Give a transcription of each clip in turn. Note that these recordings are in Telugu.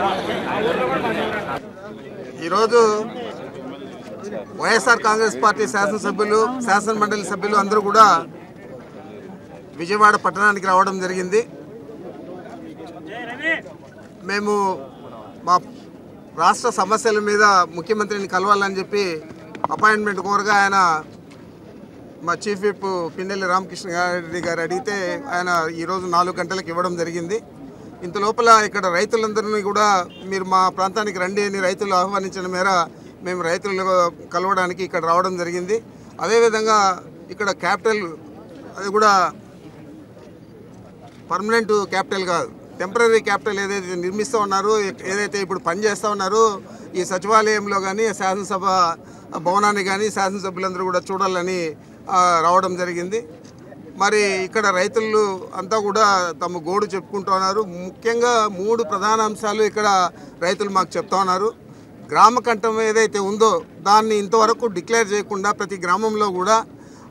YSR कांग्रेस पार्टी शासन सभ्युलु शासन मंडली सभ्युलु अंदरू कूडा विजयवाड़ पट्टणानिकि रावडं जरिगिंदी। मेमु मा राष्ट्र समस्यल मीद मुख्यमंत्रिनि कलवाలని చెప్పి అపాయింట్‌మెంట్ కోరగా ఆయన మా చీఫ్ విప్ పిన్నెల్లి రామకృష్ణ రెడ్డి గారు అడిగితే ఆయన ఈ రోజు 4 గంటలకు ఇవ్వడం జరిగింది। ఇంత లోపల ఇక్కడ రైతులందరిని కూడా మీరు మా ప్రాంతానికి రండి అని రైతులు ఆహ్వానించిన మేర మేము రైతులను కలవడానికి ఇక్కడ రావడం జరిగింది। అదే విధంగా ఇక్కడ క్యాపిటల్ అది కూడా పర్మనెంట్ క్యాపిటల్ కాదు, టెంపరరీ క్యాపిటల్ ఏదైతే నిర్మిస్తూ ఉన్నారు, ఏదైతే ఇప్పుడు పని చేస్తూ ఉన్నారు, ఈ సచివాలయంలో కానీ శాసనసభ భవనాన్ని కానీ శాసనసభ్యులందరూ కూడా చూడాలని రావడం జరిగింది। మరి ఇక్కడ రైతులు అంతా కూడా తమ గోడు చెప్పుకుంటూ ఉన్నారు। ముఖ్యంగా 3 ప్రధాన అంశాలు ఇక్కడ రైతులు మాకు చెప్తా ఉన్నారు। గ్రామ కంఠం ఏదైతే ఉందో దాన్ని ఇంతవరకు డిక్లేర్ చేయకుండా ప్రతి గ్రామంలో కూడా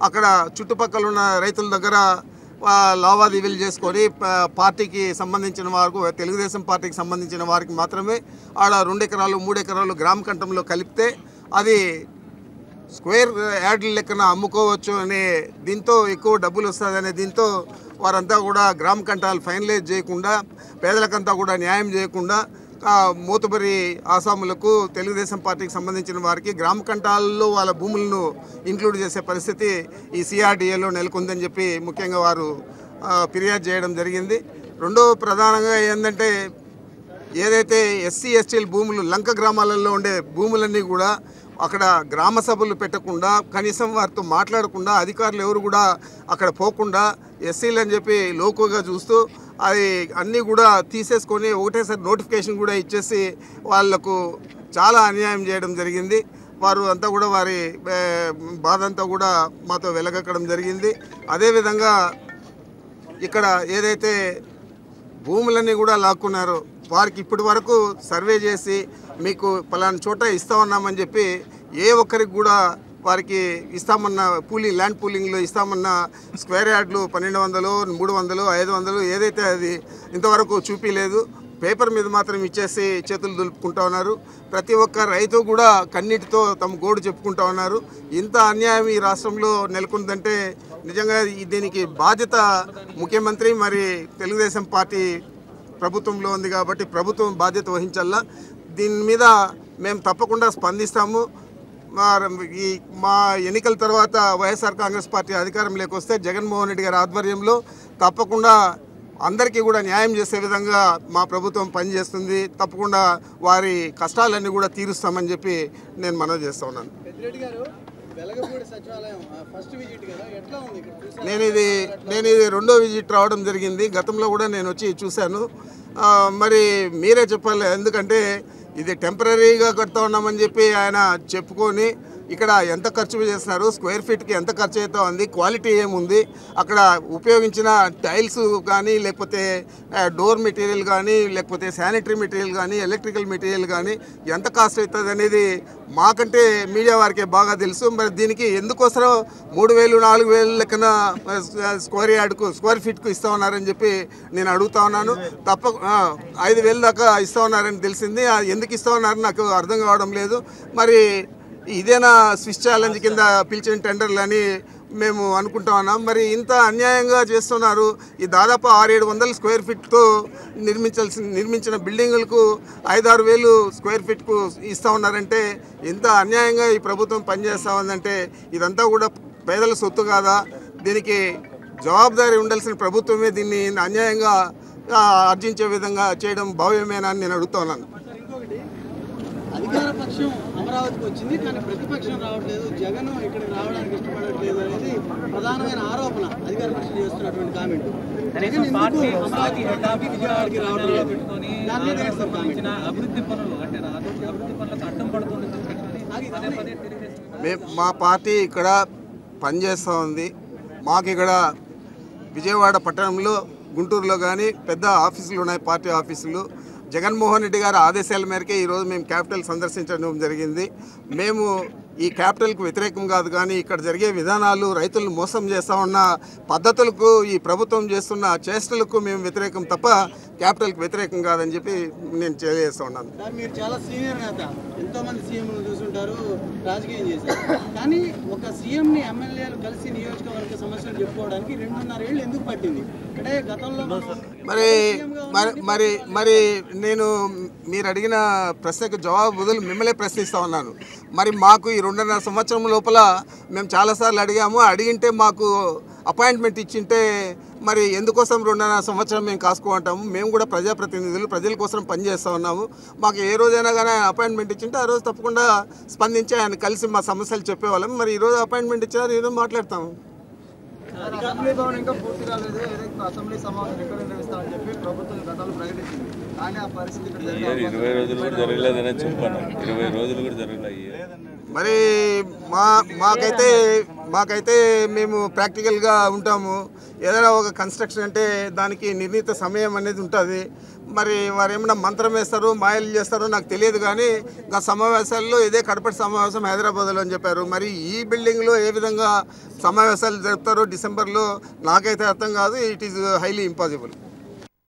అక్కడ చుట్టుపక్కల ఉన్న రైతుల దగ్గర లావాదేవీలు చేసుకొని పార్టీకి సంబంధించిన వారికి తెలుగుదేశం పార్టీకి సంబంధించిన వారికి మాత్రమే ఆడ 2 ఎకరాలు 3 ఎకరాలు గ్రామ కంఠంలో కలిపితే అది స్క్వేర్ యార్డ్ల లెక్కన అమ్ముకోవచ్చు అనే దీంతో ఎక్కువ డబ్బులు వస్తుందనే దీంతో వారంతా కూడా గ్రామ కంఠాలు ఫైనలైజ్ చేయకుండా పేదలకంతా కూడా న్యాయం చేయకుండా మోతుబరి ఆసాములకు తెలుగుదేశం పార్టీకి సంబంధించిన వారికి గ్రామ కంఠాల్లో వాళ్ళ భూములను ఇంక్లూడ్ చేసే పరిస్థితి ఈ సిఆర్డీఏలో నెలకొందని చెప్పి ముఖ్యంగా వారు ఫిర్యాదు చేయడం జరిగింది। రెండో ప్రధానంగా ఏంటంటే ఏదైతే ఎస్సీ ఎస్టీల భూములు లంక గ్రామాలలో ఉండే భూములన్నీ కూడా అక్కడ గ్రామ సభలు పెట్టకుండా కనీసం వారితో మాట్లాడకుండా అధికారులు ఎవరు కూడా అక్కడ పోకుండా ఎస్సీలు అని చెప్పి లోకుగా చూస్తూ అది అన్నీ కూడా తీసేసుకొని ఒకటేసారి నోటిఫికేషన్ కూడా ఇచ్చేసి వాళ్లకు చాలా అన్యాయం చేయడం జరిగింది। వారు అంతా కూడా వారి బాధ అంతా కూడా మాతో వెలగక్కడం జరిగింది। అదేవిధంగా ఇక్కడ ఏదైతే భూములన్నీ కూడా లాక్కున్నారో వారికి ఇప్పటి వరకు సర్వే చేసి మీకు పలానా చోట ఇస్తా ఉన్నామని చెప్పి ఏ ఒక్కరికి కూడా వారికి ఇస్తామన్న పూలి ల్యాండ్ పూలింగ్లో ఇస్తామన్న స్క్వేర్ యార్డ్లు 1200 300 500 ఏదైతే అది ఇంతవరకు చూపించలేదు, పేపర్ మీద మాత్రం ఇచ్చేసి చేతులు దులుపుకుంటూ ఉన్నారు। ప్రతి ఒక్క రైతు కూడా కన్నీటితో తమ గోడు చెప్పుకుంటూ ఉన్నారు। ఇంత అన్యాయం ఈ రాష్ట్రంలో నెలకొందంటే నిజంగా దీనికి బాధ్యత ముఖ్యమంత్రి మరి తెలుగుదేశం పార్టీ ప్రభుత్వంలో ఉంది కాబట్టి ప్రభుత్వం బాధ్యత వహించాలా। దీని మీద మేము తప్పకుండా స్పందిస్తాము। మా ఎన్నికల తర్వాత వైఎస్ఆర్ కాంగ్రెస్ పార్టీ అధికారం లేకొస్తే జగన్మోహన్ రెడ్డి గారి ఆధ్వర్యంలో తప్పకుండా అందరికీ కూడా న్యాయం చేసే విధంగా మా ప్రభుత్వం పనిచేస్తుంది। తప్పకుండా వారి కష్టాలన్నీ కూడా తీరుస్తామని చెప్పి నేను మనవి చేస్తూ ఉన్నాను। నేను ఇది రెండో విజిట్ రావడం జరిగింది, గతంలో కూడా నేను వచ్చి చూశాను। మరి మీరే చెప్పాలి, ఎందుకంటే ఇది టెంపరీగా కడతా ఉన్నామని చెప్పి ఆయన చెప్పుకొని ఇక్కడ ఎంత ఖర్చు చేస్తున్నారు, స్క్వేర్ ఫీట్కి ఎంత ఖర్చు అవుతా ఉంది, క్వాలిటీ ఏముంది, అక్కడ ఉపయోగించిన టైల్స్ కానీ లేకపోతే డోర్ మెటీరియల్ కానీ లేకపోతే శానిటరీ మెటీరియల్ కానీ ఎలక్ట్రికల్ మెటీరియల్ కానీ ఎంత కాస్ట్ అవుతుంది అనేది మాకంటే మీడియా వారికే బాగా తెలుసు। మరి దీనికి ఎందుకోసరం 3000 4000 లెక్కన స్క్వేర్ ఫీట్కు ఇస్తూ ఉన్నారని చెప్పి నేను అడుగుతా ఉన్నాను। తప్ప 5000 దాకా ఇస్తూ ఉన్నారని తెలిసింది, ఎందుకు ఇస్తూ ఉన్నారని నాకు అర్థం కావడం లేదు। మరి ఇదేనా స్విచ్ ఛాలెంజ్ కింద పిలిచిన టెండర్లు అని మేము అనుకుంటా ఉన్నాం। మరి ఇంత అన్యాయంగా చేస్తున్నారు। ఈ దాదాపు 600-700 స్క్వేర్ ఫీట్తో నిర్మించిన బిల్డింగులకు 5-6 వేలు స్క్వేర్ ఫీట్కు ఇస్తూ ఉన్నారంటే ఇంత అన్యాయంగా ఈ ప్రభుత్వం పనిచేస్తూ ఉందంటే ఇదంతా కూడా పేదల సొత్తు కాదా? దీనికి జవాబుదారీ ఉండాల్సిన ప్రభుత్వమే దీన్ని అన్యాయంగా ఆర్జించే విధంగా చేయడం భావ్యమేనా అని నేను అడుగుతా ఉన్నాను। అధికార పక్షం అమరావతికి వచ్చింది కానీ ప్రతిపక్షం రావట్లేదు, జగన్ ఇక్కడికి రావడానికి ఇష్టపడట్లేదు అనేది ప్రధానమైన ఆరోపణ అధికార పక్షం చేస్తున్నటువంటి కామెంట్। జగన్ ఎందుకు అమరావతి హెడ్ఆఫీ విజయవాడకి రావడం, అభివృద్ధి పనులు అంటే అభివృద్ధి పనులకు అడ్డం పడుతుంది। మా పార్టీ ఇక్కడ పనిచేస్తూ ఉంది, మాకు ఇక్కడ విజయవాడ పట్టణంలో గుంటూరులో కానీ పెద్ద ఆఫీసులు ఉన్నాయి, పార్టీ ఆఫీసులు। జగన్మోహన్ రెడ్డి గారి ఆదేశాల మేరకే ఈరోజు మేము క్యాపిటల్ సందర్శించడం జరిగింది। మేము ఈ క్యాపిటల్కు వ్యతిరేకం కాదు, కానీ ఇక్కడ జరిగే విధానాలు రైతులను మోసం చేస్తూ ఉన్న పద్ధతులకు ఈ ప్రభుత్వం చేస్తున్న చేష్టలకు మేము వ్యతిరేకం తప్ప कैपिटल की व्यतिरेक प्रश्न की जवाब बदल मिम्मले प्रश्निस्ता मरी रेंडुन्नर संवत्सरम लोपल मेम चाला सार्लु अडिगामु अडिगिंटे अपॉइंटमेंट इच्चिंटे मरी एंदुकोसम रेंडुन्नर संवत्सरम मेम कासुकुंटामु मेम कूडा प्रजा प्रतिनिधुलु प्रजल कोसम पनि चेस्ता उन्नामु माकु ए रोजैना गानी आयन अपॉइंटमेंट इच्चिंटे आ रोज तप्पकुंडा स्पंदिंचि आयन कलिसि मा समस्यलु चेप्पेवाल्लम मरी ई रोज अपॉइंटमेंट इच्चारु ई रोज माट्लाडतामु అసెంబ్లీ భవనం ఇంకా పూర్తి రాలేదు ఏదైతే అసెంబ్లీ సమావేశం ఎక్కడ నిర్వహిస్తారని చెప్పి ప్రభుత్వం గతంలో ప్రకటించింది కానీ ఆ పరిస్థితి ఇక్కడ జరగలేదు 20 రోజులు కూడా జరగలేదని చెప్పాను 20 రోజులు కూడా జరగలేదు మరి మాకైతే మేము ప్రాక్టికల్ గా ఉంటాము ఏదైనా ఒక కన్స్ట్రక్షన్ అంటే దానికి నిర్ణీత సమయం అనేది ఉంటది మరి వారేమన్నా మంత్రం వేస్తారో మాయలు చేస్తారో నాకు తెలియదు కానీ ఆ సమావేశాల్లో ఇదే కడపటి సమావేశం హైదరాబాద్ లో అని చెప్పారు మరి ఈ బిల్డింగ్ లో ఏ విధంగా సమావేశాలు జరుగుతారో డిసెంబర్ లో నాకైతే అర్థం కాదు ఇట్ ఇస్ హైలీ ఇంపాసిబుల్।